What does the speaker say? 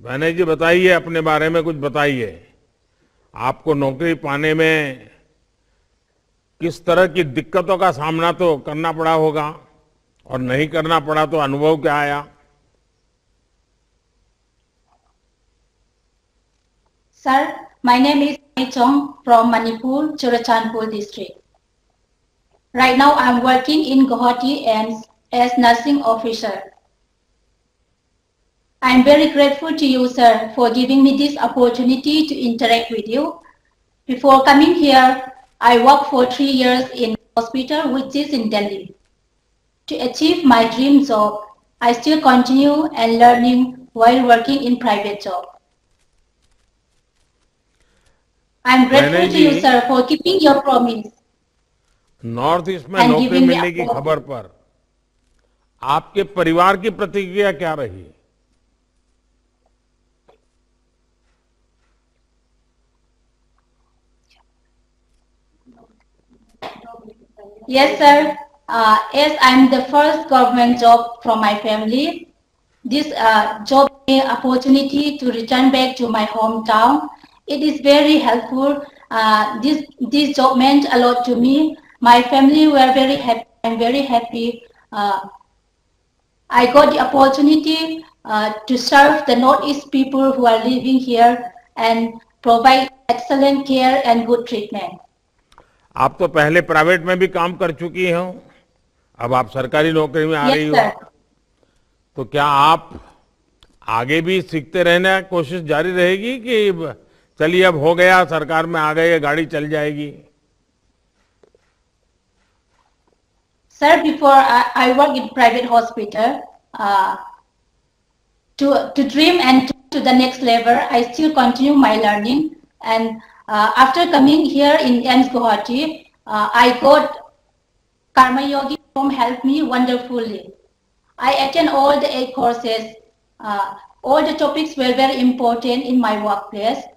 भाने जी बताइए, अपने बारे में कुछ बताइए। आपको नौकरी पाने में किस तरह की दिक्कतों का सामना तो करना पड़ा होगा, और नहीं करना पड़ा तो अनुभव क्या आया? Sir, my name is Vahnei Chong from Manipur Churachanpur district. Right now I am working in Guwahati and as nursing officer. I am very grateful to you, sir, for giving me this opportunity to interact with you. Before coming here, I worked for 3 years in hospital, which is in Delhi. To achieve my dream job, I still continue and learning while working in private job. I am grateful to you, sir, for keeping your promise. North East में नौकरी मिलने की खबर पर आपके परिवार की प्रतिक्रिया क्या रही? Yes, sir. As I'm the first government job from my family, this job gave opportunity to return back to my hometown. It is very helpful. This job meant a lot to me. My family were very happy. I'm very happy. I got the opportunity to serve the Northeast people who are living here and provide excellent care and good treatment. आप तो पहले private में भी काम कर चुकी हो, अब आप सरकारी नौकरी में आ रही हो, तो क्या आप आगे भी सीखते रहने की कोशिश जारी रहेगी कि चलिए अब हो गया, सरकार में आ गए, गाड़ी चल जाएगी? Sir, before I work in private hospital, to dream and to the next level, I still continue my learning. And after coming here in Guwahati, I got Karma Yogi home helped me wonderfully. I attend all the 8 courses. All the topics were very important in my workplace.